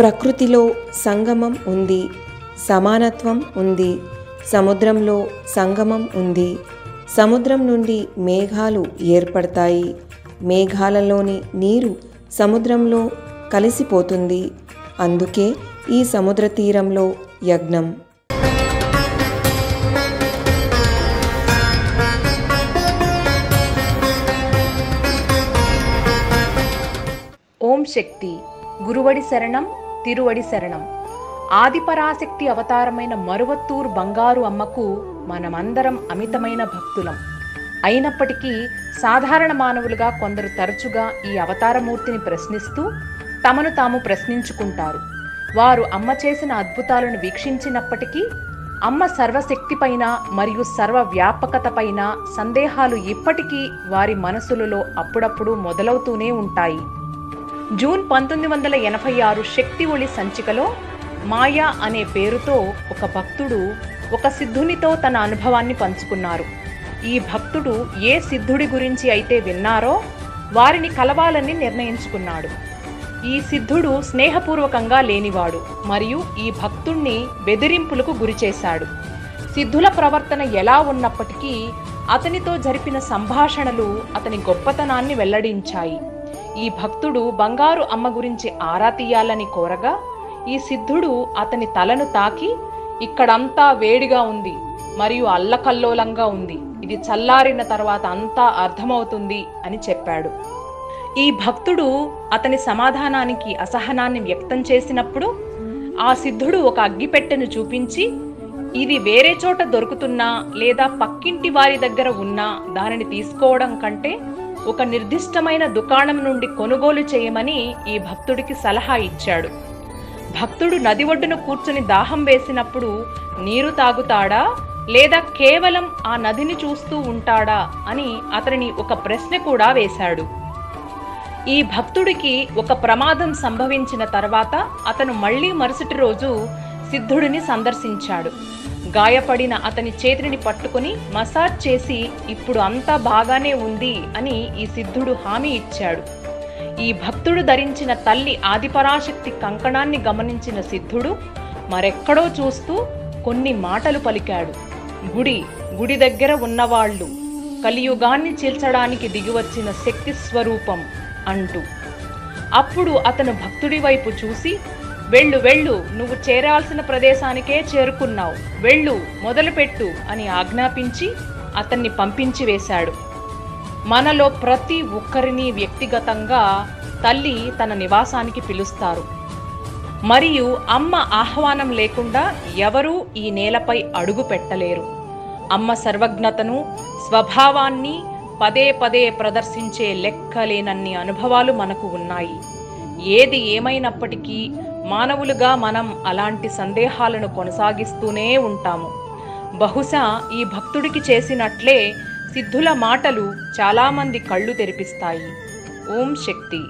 ప్రకృతిలో సంగమం ఉంది, సమానత్వం ఉంది. సముద్రంలో సంగమం ఉంది. సముద్రం నుండి మేఘాలు ఏర్పడతాయి. మేఘాలలోని నీరు సముద్రంలో కలిసిపోతుంది. అందుకే ఈ సముద్ర తీరంలో యజ్ఞం. ఓం శక్తి గురువడి శరణం, తిరువడి శరణం. ఆదిపరాశక్తి అవతారమైన మరువత్తూరు బంగారు అమ్మకు మనమందరం అమితమైన భక్తులం. అయినప్పటికీ సాధారణ మానవులుగా కొందరు తరచుగా ఈ అవతారమూర్తిని ప్రశ్నిస్తూ తమను తాము ప్రశ్నించుకుంటారు. వారు అమ్మ చేసిన అద్భుతాలను వీక్షించినప్పటికీ అమ్మ సర్వశక్తిపైన మరియు సర్వవ్యాపకతపైన సందేహాలు ఇప్పటికీ వారి మనసులలో అప్పుడప్పుడు మొదలవుతూనే ఉంటాయి. జూన్ 1986 శక్తి ఒళి సంచికలో మాయా అనే పేరుతో ఒక భక్తుడు ఒక సిద్ధునితో తన అనుభవాన్ని పంచుకున్నారు. ఈ భక్తుడు ఏ సిద్ధుడి గురించి అయితే విన్నారో వారిని కలవాలని నిర్ణయించుకున్నాడు. ఈ సిద్ధుడు స్నేహపూర్వకంగా లేనివాడు మరియు ఈ భక్తుణ్ణి బెదిరింపులకు గురిచేశాడు. సిద్ధుల ప్రవర్తన ఎలా ఉన్నప్పటికీ అతనితో జరిపిన సంభాషణలు అతని గొప్పతనాన్ని వెల్లడించాయి. ఈ భక్తుడు బంగారు అమ్మ గురించి ఆరా తీయాలని కోరగా ఈ సిద్ధుడు అతని తలను తాకి, ఇక్కడంతా వేడిగా ఉంది మరియు అల్లకల్లోలంగా ఉంది, ఇది చల్లారిన తర్వాత అంతా అర్థమవుతుంది అని చెప్పాడు. ఈ భక్తుడు అతని సమాధానానికి అసహనాన్ని వ్యక్తం చేసినప్పుడు ఆ సిద్ధుడు ఒక అగ్గిపెట్టెను చూపించి, ఇది వేరే చోట దొరుకుతున్నా లేదా పక్కింటి వారి దగ్గర ఉన్నా దానిని తీసుకోవడం కంటే ఒక నిర్దిష్టమైన దుకాణం నుండి కొనుగోలు చేయమని ఈ భక్తుడికి సలహా ఇచ్చాడు. భక్తుడు నది ఒడ్డును కూర్చుని దాహం వేసినప్పుడు నీరు తాగుతాడా లేదా కేవలం ఆ నదిని చూస్తూ ఉంటాడా అని అతనిని ఒక ప్రశ్న కూడా వేశాడు. ఈ భక్తుడికి ఒక ప్రమాదం సంభవించిన తర్వాత అతను మళ్ళీ మరుసటి రోజు సిద్ధుడిని సందర్శించాడు. గాయపడిన అతని చేతిని పట్టుకుని మసాజ్ చేసి, ఇప్పుడు అంతా బాగానే ఉంది అని ఈ సిద్ధుడు హామీ ఇచ్చాడు. ఈ భక్తుడు ధరించిన తల్లి ఆదిపరాశక్తి కంకణాన్ని గమనించిన సిద్ధుడు మరెక్కడో చూస్తూ కొన్ని మాటలు పలికాడు. గుడి, గుడి దగ్గర ఉన్నవాళ్ళు, కలియుగాన్ని చీల్చడానికి దిగివచ్చిన శక్తి స్వరూపం అంటూ. అప్పుడు అతను భక్తుడి వైపు చూసి, వెళ్ళు వెళ్ళు, నువ్వు చేరాల్సిన ప్రదేశానికే చేరుకున్నావు, వెళ్ళు, మొదలుపెట్టు అని ఆజ్ఞాపించి అతన్ని పంపించి వేశాడు. మనలో ప్రతి ఒక్కరిని వ్యక్తిగతంగా తల్లి తన నివాసానికి పిలుస్తారు మరియు అమ్మ ఆహ్వానం లేకుండా ఎవరూ ఈ నేలపై అడుగు పెట్టలేరు. అమ్మ సర్వజ్ఞతను, స్వభావాన్ని పదే పదే ప్రదర్శించే లెక్కలేనన్ని అనుభవాలు మనకు ఉన్నాయి. ఏది ఏమైనప్పటికీ మానవులుగా మనం అలాంటి సందేహాలను కొనసాగిస్తూనే ఉంటాము. బహుశా ఈ భక్తుడికి చేసినట్లే సిద్ధుల మాటలు చాలామంది కళ్ళు తెరిపిస్తాయి. ఓం శక్తి.